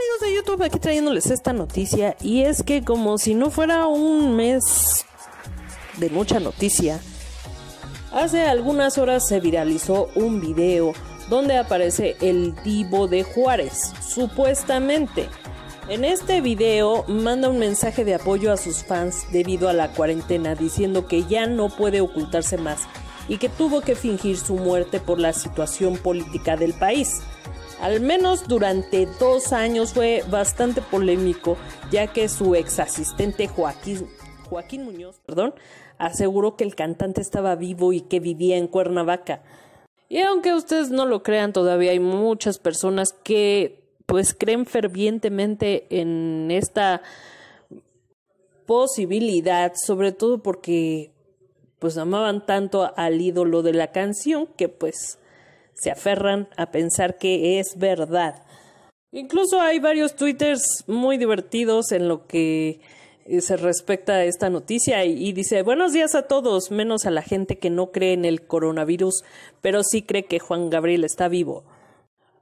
amigos de YouTube, aquí trayéndoles esta noticia, y es que como si no fuera un mes de mucha noticia, hace algunas horas se viralizó un video donde aparece El Divo de Juárez, supuestamente. En este video manda un mensaje de apoyo a sus fans debido a la cuarentena, diciendo que ya no puede ocultarse más y que tuvo que fingir su muerte por la situación política del país. Al menos durante 2 años fue bastante polémico, ya que su ex asistente Joaquín Muñoz, aseguró que el cantante estaba vivo y que vivía en Cuernavaca. Y aunque ustedes no lo crean, todavía hay muchas personas que pues creen fervientemente en esta posibilidad, sobre todo porque pues amaban tanto al ídolo de la canción que pues se aferran a pensar que es verdad. Incluso hay varios twitters muy divertidos en lo que se respecta a esta noticia y dice: buenos días a todos, menos a la gente que no cree en el coronavirus, pero sí cree que Juan Gabriel está vivo.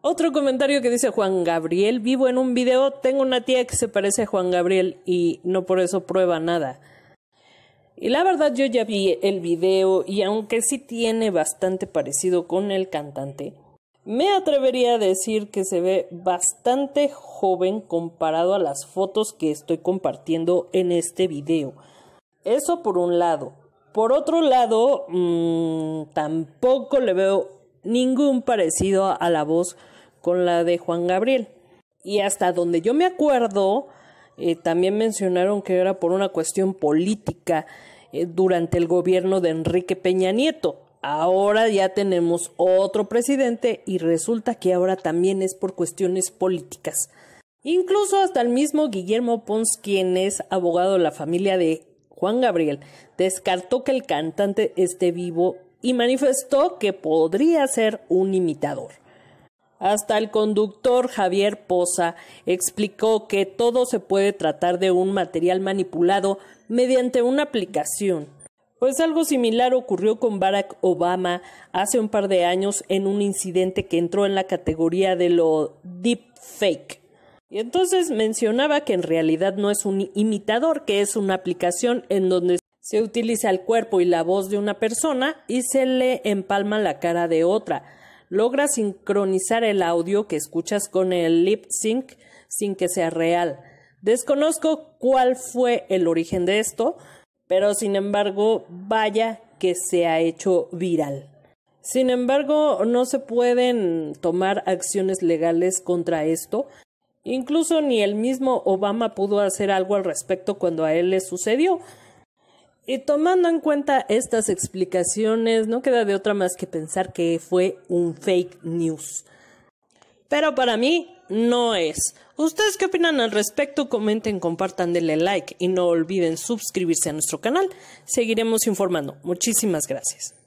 Otro comentario que dice: Juan Gabriel vivo en un video, tengo una tía que se parece a Juan Gabriel y no por eso prueba nada. Y la verdad yo ya vi el video y aunque sí tiene bastante parecido con el cantante, me atrevería a decir que se ve bastante joven comparado a las fotos que estoy compartiendo en este video. Eso por un lado. Por otro lado, tampoco le veo ningún parecido a la voz con la de Juan Gabriel. Y hasta donde yo me acuerdo, también mencionaron que era por una cuestión política durante el gobierno de Enrique Peña Nieto. Ahora ya tenemos otro presidente y resulta que ahora también es por cuestiones políticas. Incluso hasta el mismo Guillermo Pons, quien es abogado de la familia de Juan Gabriel, descartó que el cantante esté vivo y manifestó que podría ser un imitador. Hasta el conductor Javier Poza explicó que todo se puede tratar de un material manipulado mediante una aplicación. Pues algo similar ocurrió con Barack Obama hace un par de años en un incidente que entró en la categoría de lo deepfake. Y entonces mencionaba que en realidad no es un imitador, que es una aplicación en donde se utiliza el cuerpo y la voz de una persona y se le empalma la cara de otra. Logra sincronizar el audio que escuchas con el lip sync sin que sea real. Desconozco cuál fue el origen de esto, pero sin embargo, vaya que se ha hecho viral. Sin embargo, no se pueden tomar acciones legales contra esto. Incluso ni el mismo Obama pudo hacer algo al respecto cuando a él le sucedió. Y tomando en cuenta estas explicaciones, no queda de otra más que pensar que fue un fake news. Pero para mí, no es. ¿Ustedes qué opinan al respecto? Comenten, compartan, denle like y no olviden suscribirse a nuestro canal. Seguiremos informando. Muchísimas gracias.